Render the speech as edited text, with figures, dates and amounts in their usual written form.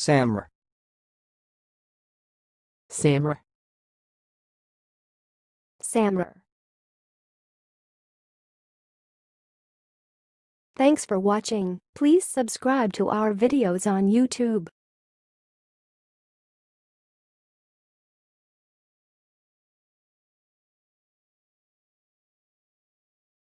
SAMR. SAMR. SAMR. Thanks for watching. Please subscribe to our videos on YouTube.